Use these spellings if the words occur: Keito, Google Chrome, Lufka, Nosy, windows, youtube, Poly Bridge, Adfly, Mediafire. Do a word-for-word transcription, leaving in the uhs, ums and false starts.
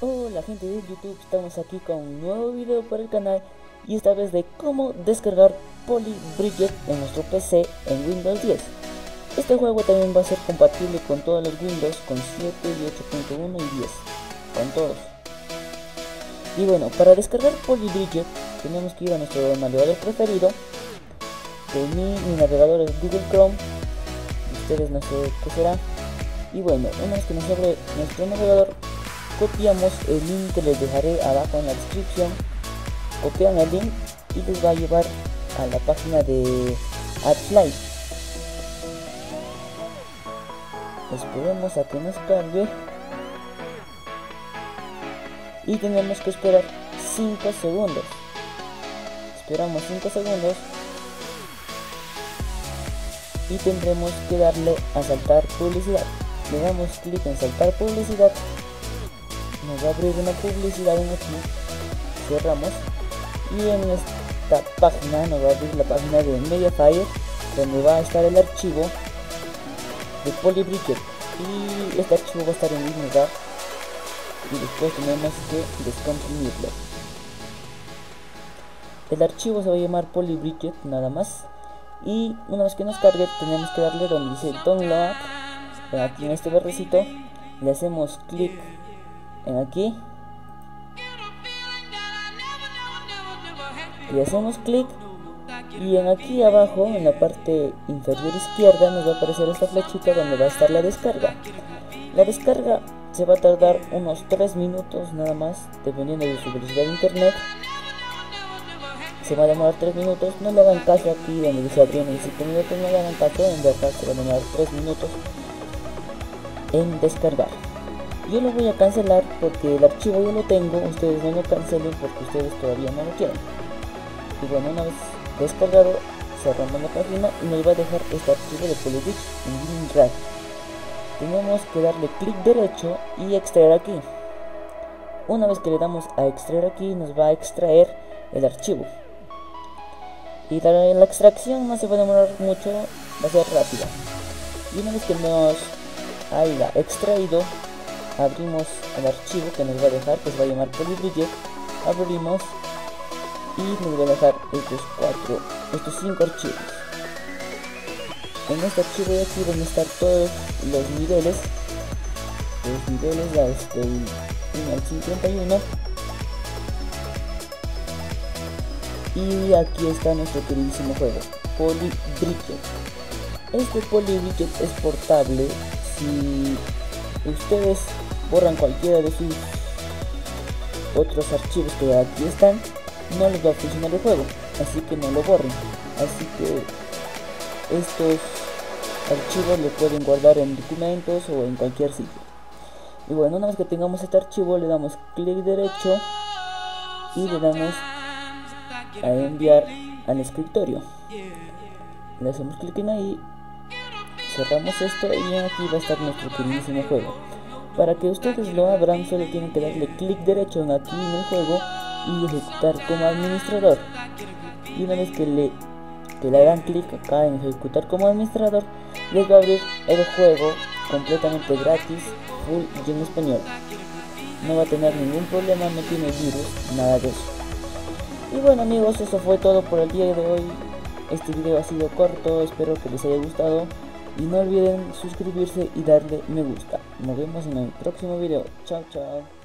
Hola gente de YouTube, estamos aquí con un nuevo video para el canal y esta vez de cómo descargar Poly Bridge en nuestro P C en Windows diez. Este juego también va a ser compatible con todos los Windows, con siete y ocho punto uno y diez, con todos. Y bueno, para descargar Poly Bridge tenemos que ir a nuestro navegador preferido. De mí, mi navegador es Google Chrome, ustedes no sé qué será. Y bueno, una vez que nos abre nuestro navegador, copiamos el link que les dejaré abajo en la descripción, copian el link y les va a llevar a la página de Adfly. Esperemos a que nos cargue y tenemos que esperar cinco segundos. Esperamos cinco segundos y tendremos que darle a saltar publicidad. Le damos clic en saltar publicidad, nos va a abrir una publicidad en aquí, cerramos y en esta página nos va a abrir la página de Mediafire, donde va a estar el archivo de Poly Bridge, y este archivo va a estar en el mismo lugar y después tenemos que descomprimirlo. El archivo se va a llamar Poly Bridge nada más, y una vez que nos cargue tenemos que darle donde dice download, aquí en este barrecito le hacemos clic en aquí y hacemos clic, y en aquí abajo en la parte inferior izquierda nos va a aparecer esta flechita donde va a estar la descarga. La descarga se va a tardar unos tres minutos nada más, dependiendo de su velocidad de internet. Se va a demorar tres minutos, no le hagan caso aquí donde dice abrir en cinco minutos, no le hagan caso, en verdad se va a demorar tres minutos en descargar. Yo lo voy a cancelar porque el archivo yo lo tengo, ustedes no lo cancelen porque ustedes todavía no lo quieren. Y bueno, una vez descargado, cerramos la página y nos va a dejar este archivo de Poly Bridge en un drive. Tenemos que darle clic derecho y extraer aquí. Una vez que le damos a extraer aquí, nos va a extraer el archivo. Y la, la extracción no se va a demorar mucho, va a ser rápida. Y una vez que nos haya extraído, abrimos el archivo que nos va a dejar, que se va a llamar Poly Bridge. Abrimos y nos va a dejar estos cuatro, estos cinco archivos. En este archivo de aquí van a estar todos los niveles, los niveles desde el uno al cincuenta y uno. Y aquí está nuestro queridísimo juego, Poly Bridge. Este Poly Bridge es portable. Si ustedes borran cualquiera de sus otros archivos que aquí están, no les va a funcionar el juego, así que no lo borren. Así que estos archivos los pueden guardar en documentos o en cualquier sitio. Y bueno, una vez que tengamos este archivo, le damos clic derecho y le damos a enviar al escritorio, le hacemos clic en ahí, cerramos esto y aquí va a estar nuestro queridísimo juego. Para que ustedes lo abran solo tienen que darle clic derecho en aquí en el juego y ejecutar como administrador, y una vez que le, que le hagan clic acá en ejecutar como administrador, les va a abrir el juego completamente gratis, full y en español. No va a tener ningún problema, no tiene virus, nada de eso. Y bueno amigos, eso fue todo por el día de hoy. Este video ha sido corto, espero que les haya gustado. Y no olviden suscribirse y darle me gusta. Nos vemos en el próximo video. Chao, chao.